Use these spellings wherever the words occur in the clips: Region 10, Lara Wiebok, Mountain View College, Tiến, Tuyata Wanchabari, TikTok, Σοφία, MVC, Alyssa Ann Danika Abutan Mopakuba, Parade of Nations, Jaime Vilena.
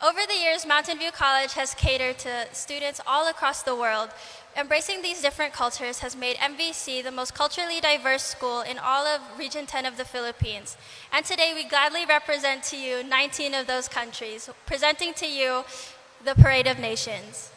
Over the years, Mountain View College has catered to students all across the world. Embracing these different cultures has made MVC the most culturally diverse school in all of Region 10 of the Philippines. And today we gladly represent to you 19 of those countries, presenting to you the Parade of Nations.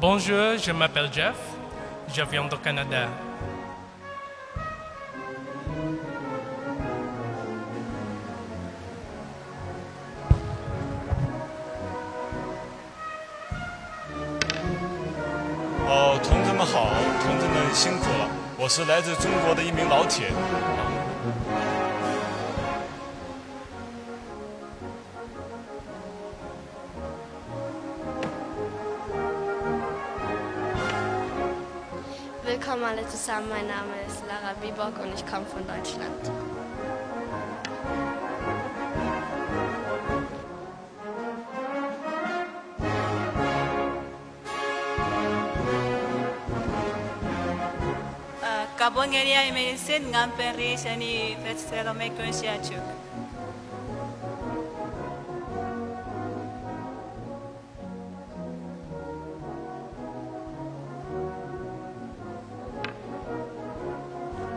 Bonjour, je m'appelle Jeff, je viens du Canada. Oh, 同志们好，同志们辛苦了。我是来自中国的一名老铁。Willkommen alle zusammen. Mein Name ist Lara Wiebok und ich komme von Deutschland. Kabongeria imenisin ngampenri seni fetselome konsiachuk.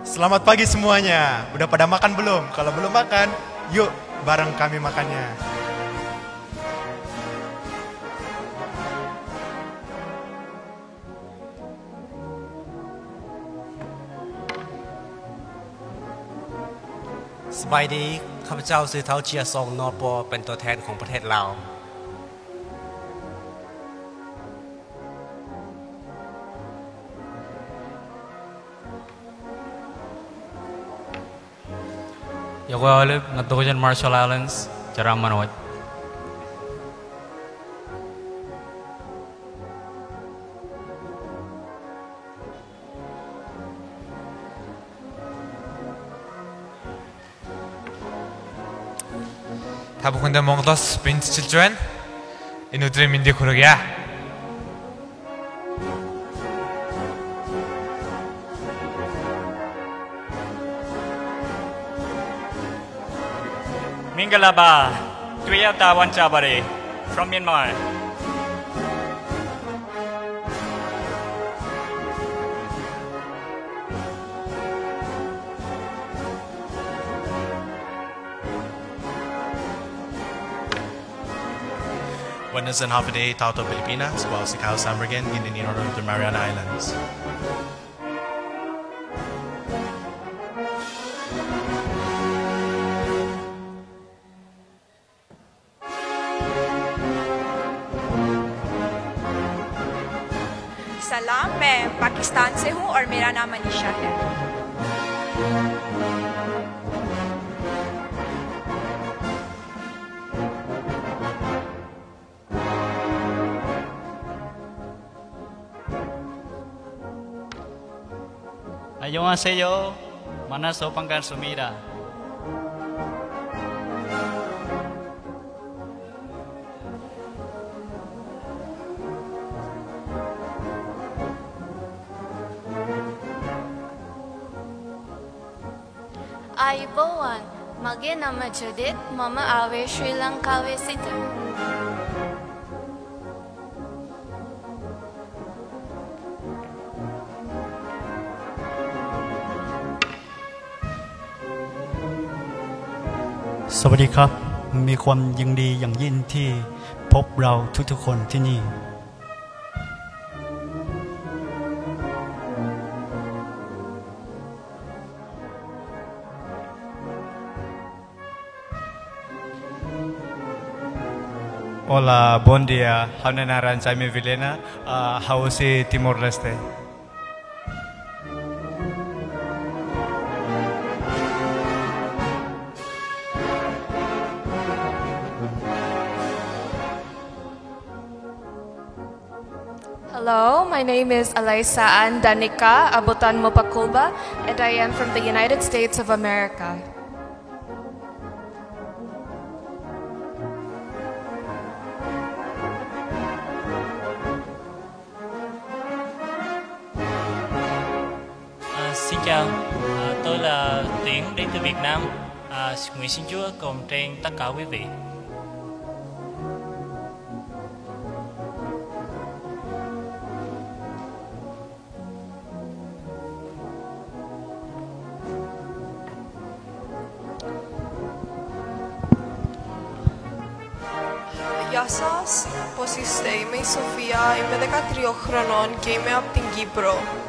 Selamat pagi semuanya. Udah pada makan belum? Kalau belum makan, yuk bareng kami makannya. By the Capitals, the Tauchia song, Norpo, Pentotan, Competent Lao. Yoga, Nadojan Marshall Islands, Jaramanoid. Та бүхэндээ Монголоос бэнцчилж байна. Энэ өдрийн мэндийг хүргье. Mingalaba, Tuyata Wanchabari from Myanmar. Witness and half a day Tauto Pilipinas, while Sikau Sambergen in the near northern Mariana Islands. Salam, मैं पाकिस्तान से हूँ और मेरा नाम अनीशा है. 안녕하세요. 만나서 반갑습니다. 아이보완, 마게 남아 주딧, 마마 아웨 스리랑카웨 시트. สวัสดีครับมีความยินดีอย่างยิ่งที่พบเราทุกๆคนที่นี่Hola, buen día. Howna naran Jaime Vilena, Hausi Timor Leste. Hello, my name is Alyssa Ann Danika Abutan Mopakuba, and I am from the United States of America. Xin chào, tôi là Tiến đến từ Việt Nam. Nguyện xin Chúa cùng trên tất cả quý vị. Γεια σας, πώς είστε, είμαι η Σοφία, είμαι 13 χρονών και είμαι από την Κύπρο.